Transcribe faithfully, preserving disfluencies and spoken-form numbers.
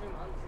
two months.